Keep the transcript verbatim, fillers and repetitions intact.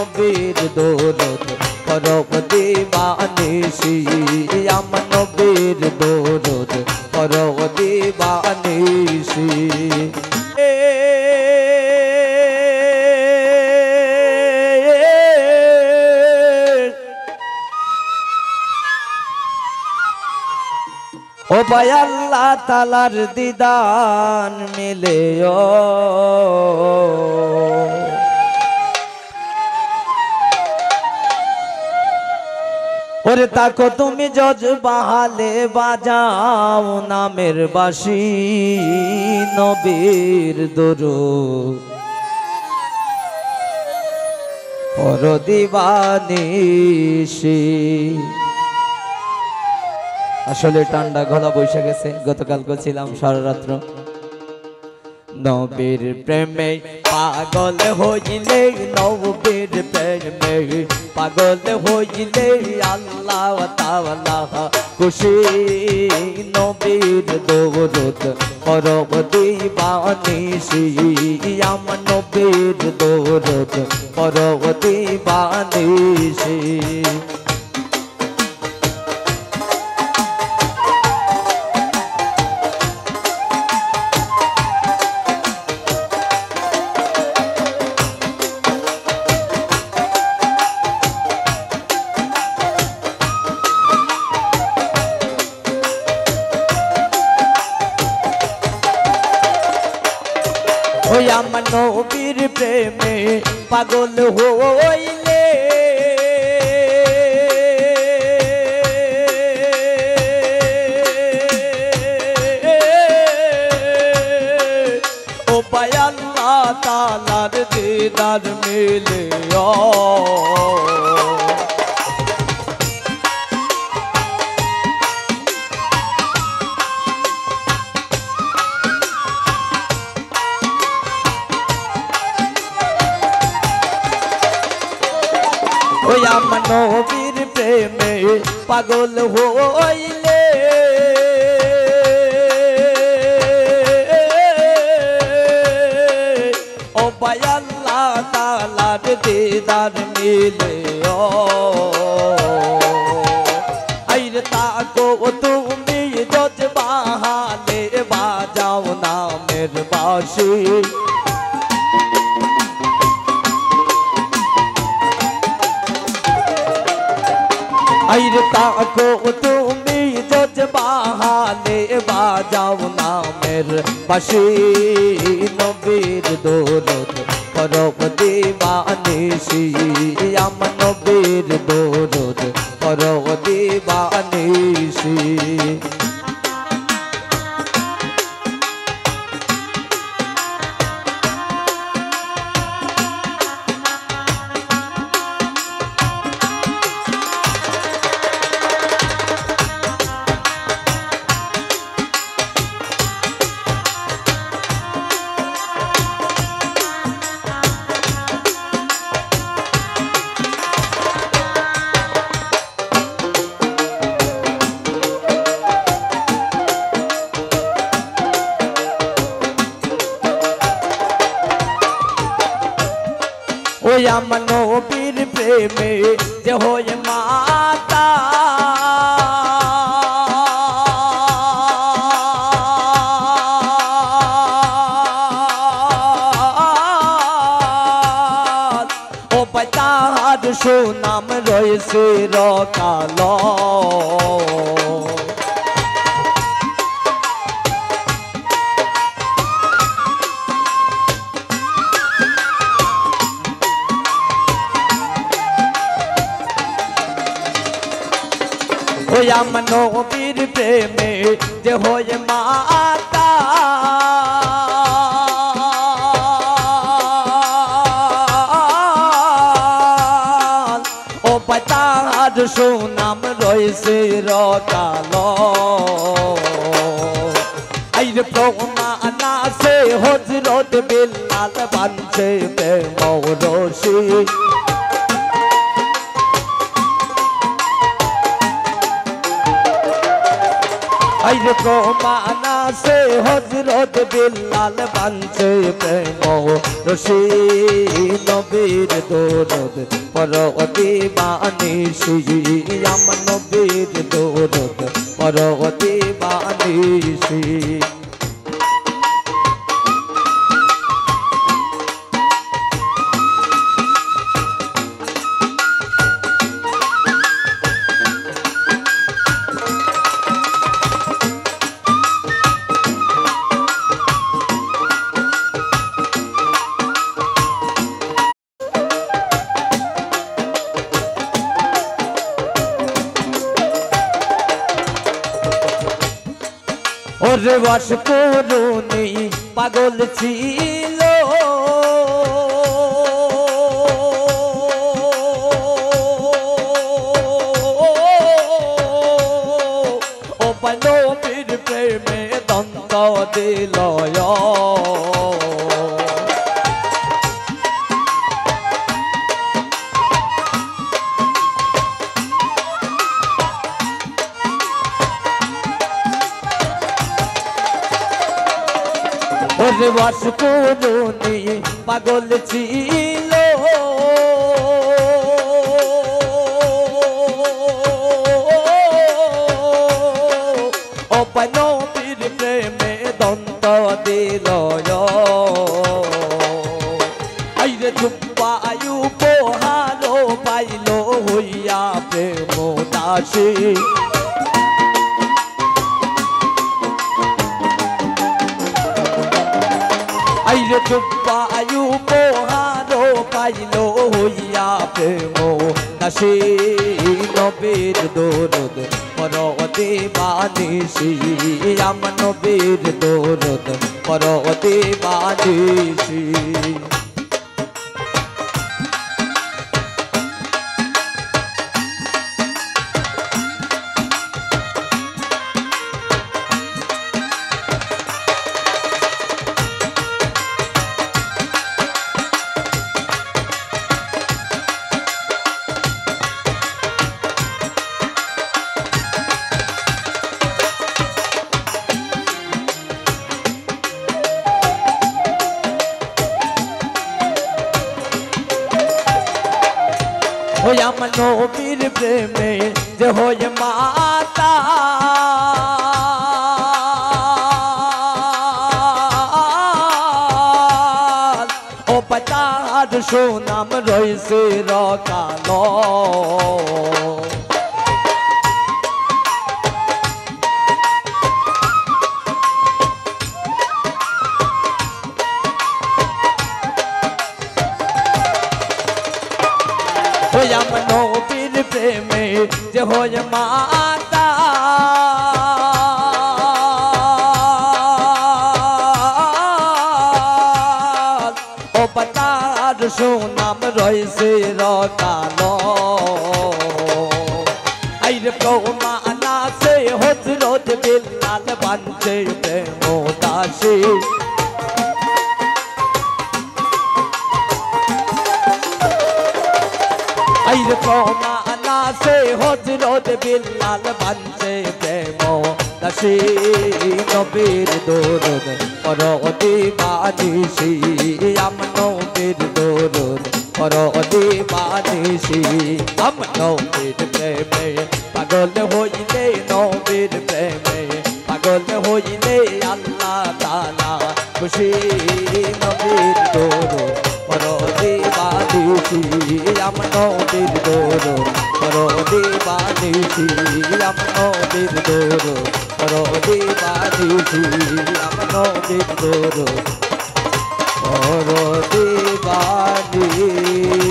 নবীর দৌলত করব দিবানিশি, আমার নবীর দৌলত করব দিবানিশি। ओ भाई अल्लाह तालार दीदान मिले ओ, और ताको तुम जज बहाले बजाओ नामेर बाशी, नबीर दुरूद और दीवानिशी। আসলে ঠান্ডা গলা বৈশা গেছে, গতকাল ছিলাম সারা রাত্র। নবীর প্রেমে পাগল হইলে, নবীর প্রেমে পাগল হইলে আল্লাহ তাআলা খুশি, নবীর দৌলত করব দিবানিশি, আমার নবীর দৌলত করব দিবানিশি। আমার নবীর প্রেমে পাগল হইলে, ও ভাই আল্লাহ তাআলার দিদার মিলে ও, আমার নবীর প্রেমে পাগল হইলে, ও ভাই আল্লাহ তাআলার দিদার মিলে ও। আইরে তাকো তুমি যত বাহালে বাজাও নামের বাঁশি, আইরে তাকো তুমি যত বাহালে বাজাও নামের বাঁশি, নবীর দৌলত করব দিবানিশি, আমার নবীর দৌলত করব দিবানিশি। আমার নবীর প্রেমে যে হয় মাতা, ও পাতাহার সুনাম রয়েছে রকাল, আমার নবীর প্রেমে যে হয় মাতা, ও পাতাহার সুনাম রয়েছে রকাল। আইরে প্রমাণ আছে হযরত বেলাল বানছে প্রেম রশি, আইরে প্রমাণ से हजरत बिलाल बांधे प्रेम रशीद नबीर दौलत परो दीवानी श्याम नबीर दौलत परो दीवानी श्री वाश कोरोनी पागल छिलो ओ बनो पीर प्रेम दंत दिलय वास को दोनी पागल छिलो ओ बनो पीर प्रेम दंत दिलय आइरे झुप्पा आयु पोहारो पाइलो हुइया प्रेम दासी आइरे चुप्पा आयु पोहारो पाइलो हुइया प्रेमो नशी नबीर दौलत परो दीवानी श्याम नबीर दौलत परो दीवानी श्री नबीर प्रेम जे होय माता ओ पचार सो नाम रोय से रकानो जे होय माता ओ पतार सो नाम रोय से रकानो आइरे प्रभु माना से हजरत बिलाल बांधे प्रेम दासी आइरे प्रभु से हजरत बिलाल बांधे प्रेमो नशी नबीर दौलत परो दीवानी श्याम नबीर दौलत परो दीवानी श्याम नबीर प्रेम पागल होइले नबीर प्रेम पागल होइले अल्लाह ताला खुशी नबीर दौलत परो दीवानी श्याम नबीर दौलत परो दीवानी श्याम नबीर दौलत परो दीवानी श्याम नबीर दौलत परो दीवानी।